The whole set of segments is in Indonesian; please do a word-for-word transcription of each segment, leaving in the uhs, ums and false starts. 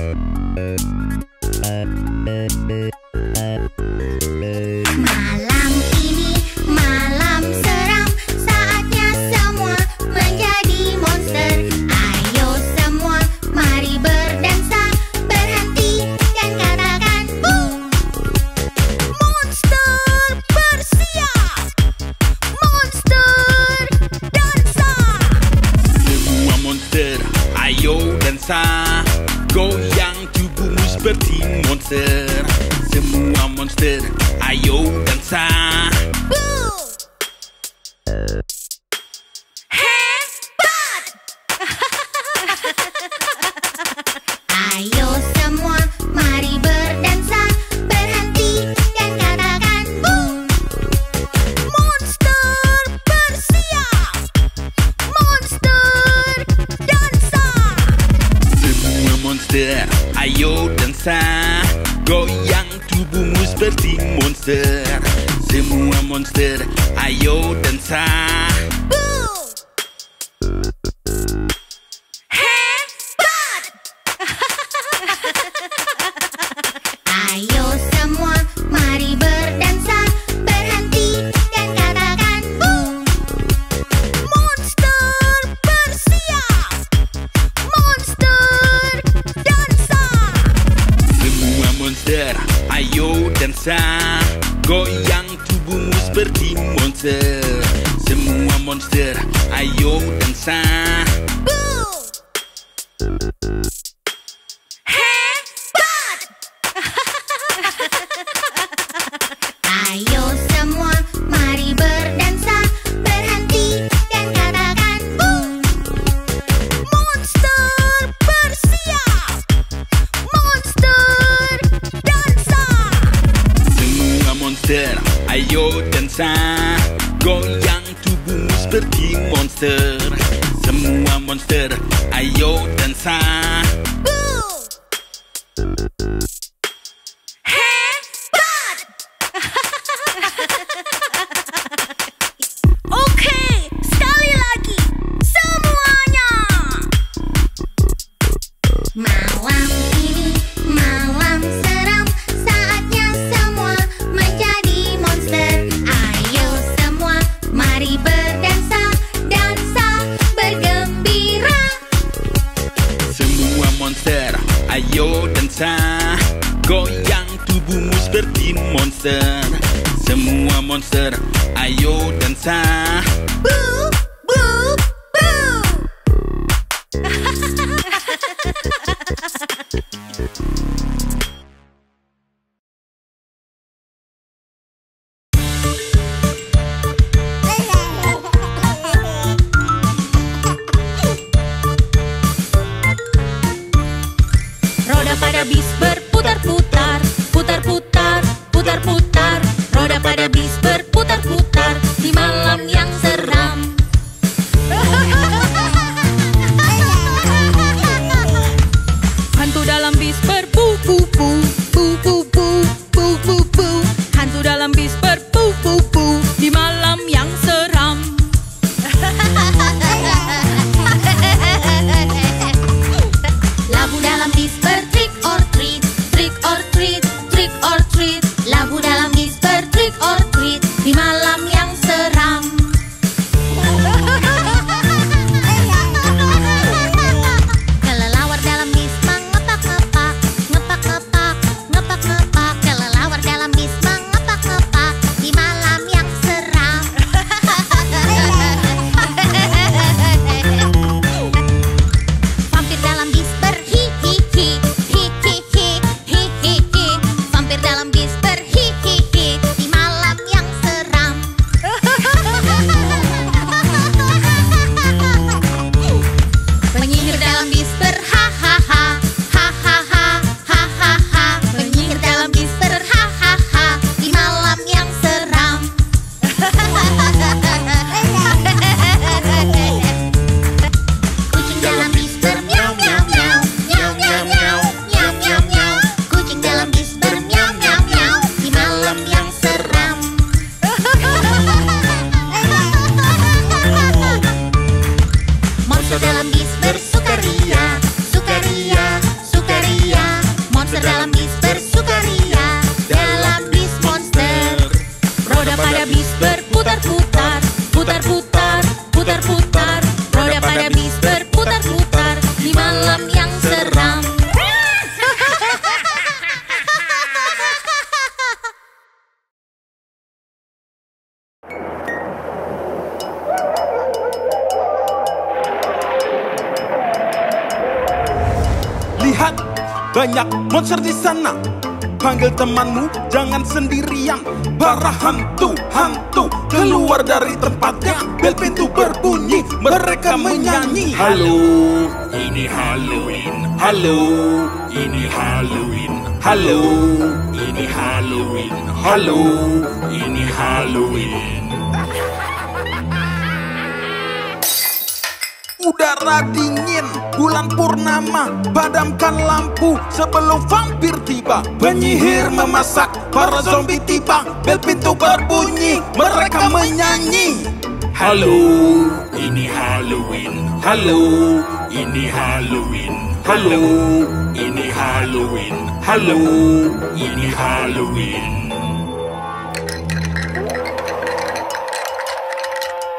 Goyang tubuhmu seperti monster. Semua monster, ayo dansa. Hebat! Ayo semua, mari berdansa. Berhenti dan katakan boom. Monster bersiap. Monster dansa. Semua monster, ayo dansa. Goyang tubuhmu seperti monster. Semua monster, ayo dansa. Hebat! Ayo semua, mari berdansa. Berhenti dan katakan boom. Monster bersiap. Monster dansa. Semua monster, ayo dansa. Goyang tubuhmu seperti monster. Semua monster, ayo dansa. Hebat! Ayo semua, mari berdansa. Berhenti dan katakan boom. Monster bersiap. Monster dansa. Semua monster, ayo dansa. Goyang tubuhmu seperti monster. Semua monster, ayo dansa. Hebat! Oke, sekali lagi semuanya. Malam ini malam seram, saatnya semua menjadi monster. Ayo semua, mari berdansa. Dansa bergembira. Semua monster, ayo dansa. Goyang tubuhmu seperti monster. Semua monster, ayo dansa. Boo, boo, boo. Roda pada bis berputar-putar, putar-putar, putar-putar. Roda pada bis berputar-putar di malam yang seram. Hantu dalam bis berpu-pu-pu, pu-pu-pu, pu-pu-pu. Hantu dalam bis berpu-pu-pu di malam yang seram. Labu dalam bis bertrik or treat, trik or treat. Lihat, banyak monster di sana. Panggil temanmu, jangan sendirian. Bara hantu-hantu keluar dari tempatnya. Bel pintu berbunyi, mereka menyanyi. Halo, ini Halloween. Halo, ini Halloween. Halo, ini Halloween. Halo, ini Halloween. Udara dingin, bulan purnama. Padamkan lampu sebelum vampir tiba. Penyihir memasak, para zombie tiba. Bel pintu berbunyi, mereka menyanyi. Halo, ini Halloween. Halo, ini Halloween. Halo, ini Halloween. Halo, ini Halloween.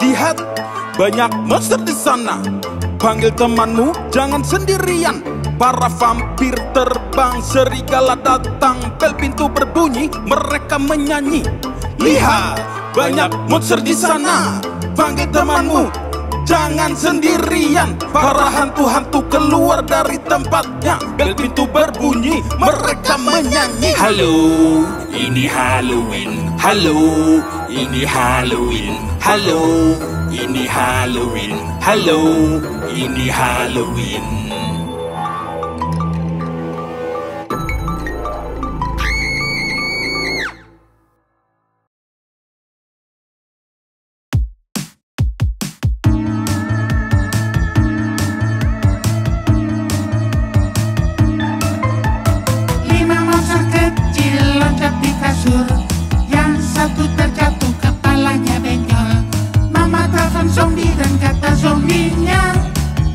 Lihat, banyak monster di sana. Panggil temanmu, jangan sendirian. Para vampir terbang, serigala datang. Bel pintu berbunyi, mereka menyanyi. Lihat, banyak monster di sana. Panggil temanmu, jangan sendirian. Para hantu-hantu keluar dari tempatnya. Bel pintu berbunyi, mereka menyanyi. Halo, ini Halloween. Halo, ini Halloween. Halo, ini Halloween. Halo, ini Halloween. Lima monster kecil loncat di kasur. Yang satu terjatuh, kepalanya bengkel. Mama telepon zombie dan kata zombinya,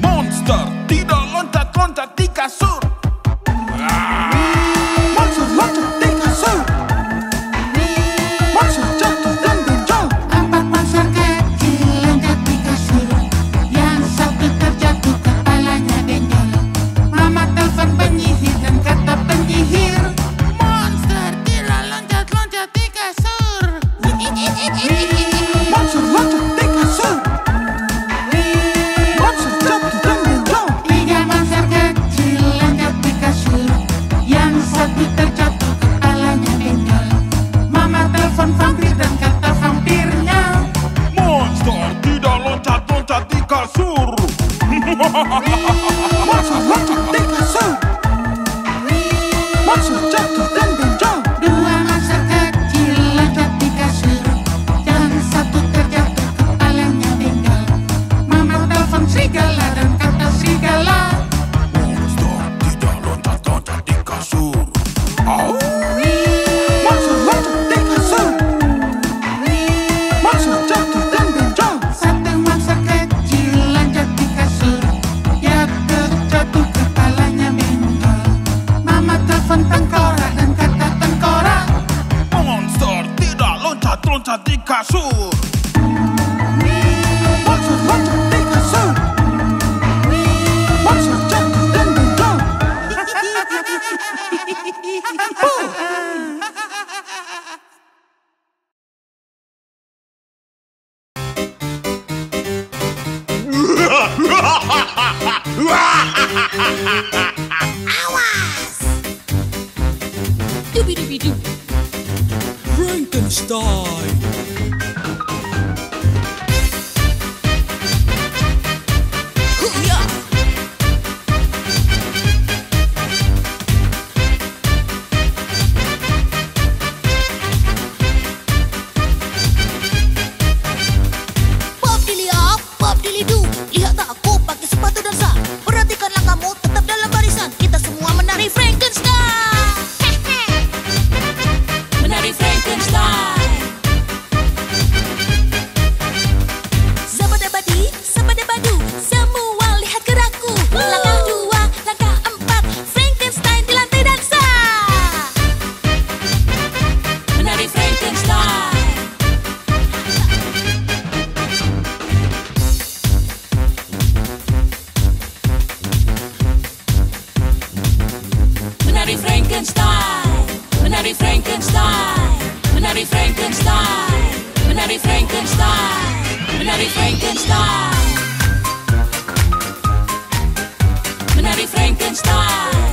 monster tidak loncat-loncat di kasur. Monster loncat di kasur. Monster jatuh dan benjol. Empat monster kecil loncat di kasur. Yang satu terjatuh, kepalanya benjol. Mama telepon penyihir dan kata penyihir, monster tidak loncat-loncat di kasur. Monster loncat. Monster loncat di kasur. Monster jatuh dan benjol. Dua monster kecil loncat di kasur. Dan satu terjatuh, kepalanya benjol. Mama telepon serigala dan kata serigala, monster tidak loncat-loncat di kasur. Monster loncat di kasur. Monster jatuh dan benjol. Satu monster kecil loncat di kasur. Jatuh, kepalanya benjol. Mama telepon tengkorak dan kata tengkorak, monster tidak loncat-loncat di kasur. Monster loncat di kasur. Monster jatuh dan benjol. Awas! Dubi-dubi-dub. Frankenstein. Hoo-ya! Bab-dilihap, bab-dilidub. Lihat aku pakai sepatu dansa. Perhatikanlah kamu tetap dalam barisan. Kita semua menari Frankenstein. Menari Frankenstein. Zabadabadi, zabadabadu. Semua lihat gerakku. Langkah dua, langkah empat. Frankenstein di lantai dansa. Menari Frankenstein. Menari Frankenstein, menari Frankenstein, menari Frankenstein, menari Frankenstein, menari Frankenstein, menari Frankenstein.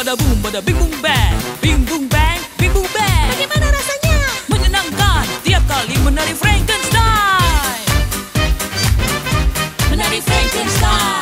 bada boom, bada bing boom bang, bing boom bang, bing boom bang. Bagaimana rasanya? Menyenangkan tiap kali menari Frankenstein, menari Frankenstein.